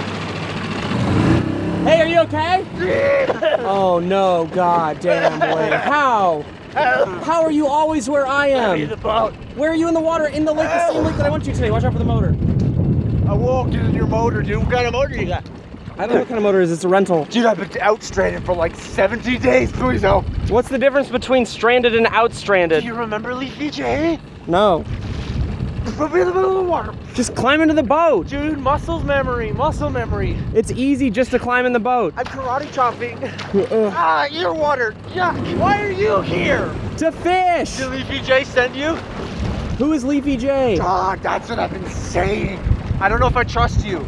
fuck? Hey, are you okay? Oh no, god damn, Blaine. How? How are you always where I am? In the boat. Where are you in the water? In the lake, the same lake that I went to today. Watch out for the motor. I walked in your motor, dude. What kind of motor you got? I don't know what kind of motor it is. It's a rental. Dude, I've been out stranded for like 70 days. Please help. What's the difference between stranded and out stranded? Do you remember Leafy J? No. Just put me in the middle of the water. Just climb into the boat. Dude, muscle memory. It's easy just to climb in the boat. I'm karate chopping. Ah, you're water. Yuck. Why are you here? To fish. Did Leafy J send you? Who is Leafy J? Dog, that's what I've been saying. I don't know if I trust you.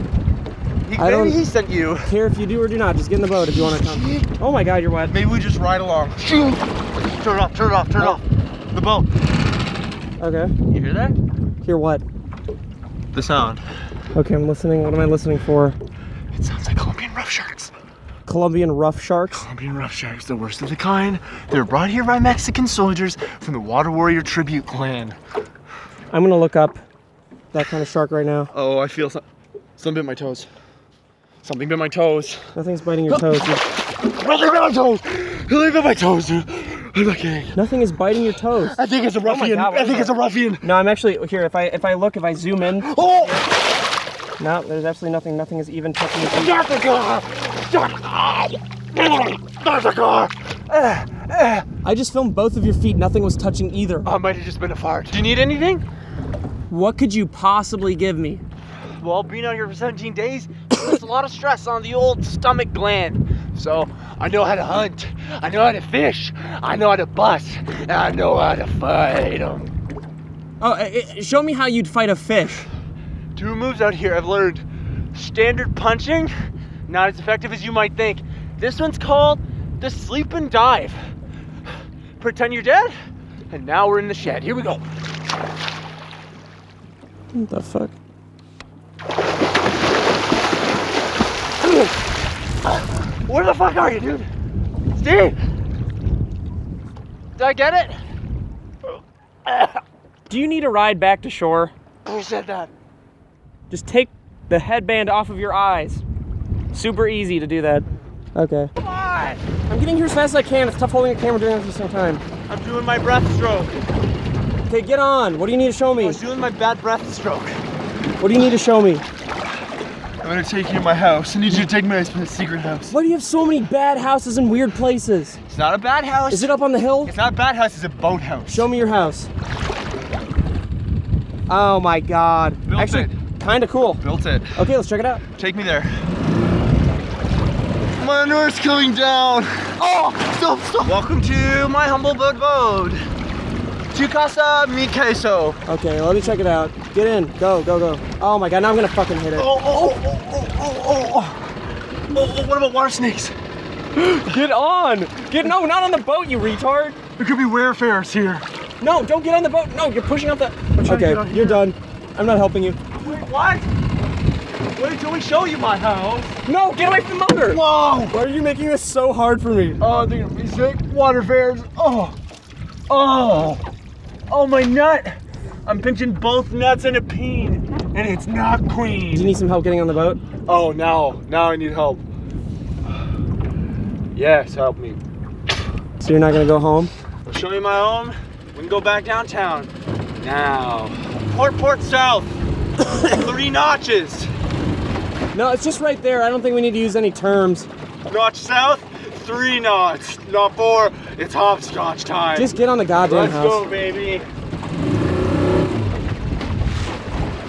Maybe he sent you. Care if you do or do not. Just get in the boat if you want to come. Oh my god, you're wet. Maybe we just ride along. Turn it off, turn it off, turn it off. The boat. Okay. You hear that? Hear what? The sound. Okay, I'm listening. What am I listening for? It sounds like Colombian rough sharks. Colombian rough sharks? Colombian rough sharks, the worst of the kind. They were brought here by Mexican soldiers from the Water Warrior Tribute Clan. I'm going to look up that kind of shark right now. Oh, I feel something bit my toes. Something bit my toes. Nothing's biting your toes. Nothing bit my toes! Nothing bit my toes, dude. I'm not kidding. Nothing is biting your toes. I think it's a ruffian. Oh God, I think it's a ruffian. No, I'm actually here. If I zoom in. Oh! No, there's absolutely nothing. Nothing is even touching your toes. Not the car! Not the car! I just filmed both of your feet. Nothing was touching either. Oh, it might have just been a fart. Do you need anything? What could you possibly give me? Well, being out here for 17 days, there's a lot of stress on the old stomach gland. So I know how to hunt, I know how to fish, I know how to bust, and I know how to fight them. Oh, show me how you'd fight a fish. Two moves out here I've learned. Standard punching, not as effective as you might think. This one's called the sleep and dive. Pretend you're dead, and now we're in the shed. Here we go. What the fuck? Where the fuck are you, dude? Steve! Did I get it? Do you need a ride back to shore? Who said that? Just take the headband off of your eyes. Super easy to do that. Okay. Come on! I'm getting here as fast as I can. It's tough holding a camera doing it at the same time. I'm doing my breath stroke. Okay, get on. What do you need to show me? I'm doing my bad breath stroke. What do you need to show me? I'm gonna take you to my house. I need you to take me to my secret house. Why do you have so many bad houses in weird places? It's not a bad house. Is it up on the hill? It's not a bad house, it's a boat house. Show me your house. Oh my god. Built actually, it. Kinda cool. Built it. Okay, let's check it out. Take me there. My underwear's coming down. Oh, stop, stop. Welcome to my humble abode. Tu casa, mi queso. Okay, let me check it out. Get in. Go, go, go. Oh my god, now I'm gonna fucking hit it. Oh, what about water snakes? Get on! No, not on the boat, you retard! There could be werebears here. No, don't get on the boat! No, you're pushing up the... Okay, you're done. I'm not helping you. Wait, what? Wait till we show you my house. No, get away from the motor! Whoa! Why are you making this so hard for me? Oh, they're gonna be sick. Waterbears. Oh! Oh! Oh, my nut! I'm pinching both nuts in a peen, and it's not clean. Do you need some help getting on the boat? Oh, now I need help. Yes, help me. So you're not gonna go home? I'll show you my home. We can go back downtown. Now. Port south. 3 notches. No, it's just right there. I don't think we need to use any terms. Notch south. 3 knots, not 4. It's hopscotch time. Just get on the goddamn house. Let's go, baby.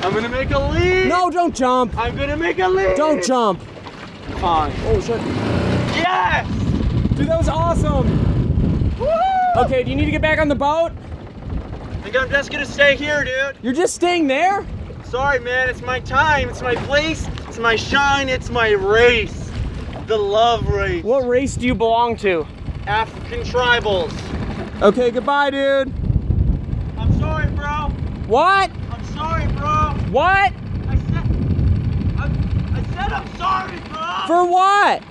I'm gonna make a leap. No, don't jump. I'm gonna make a leap. Don't jump. Fine. Oh shit. Yes. Dude, that was awesome. Woo! Okay, do you need to get back on the boat? I think I'm just gonna stay here, dude. You're just staying there? Sorry, man. It's my time. It's my place. It's my shine. It's my race. The love race. What race do you belong to? African tribals. Okay, goodbye, dude. I'm sorry, bro. What? I'm sorry, bro. What? I said I'm sorry, bro. For what?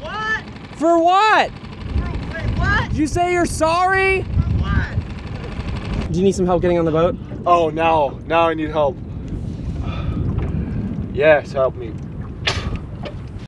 What? For what? For, wait, what? Did you say you're sorry? For what? Do you need some help getting on the boat? Oh, now I need help. Yes, help me.